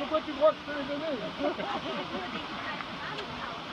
Look what you walked through the room.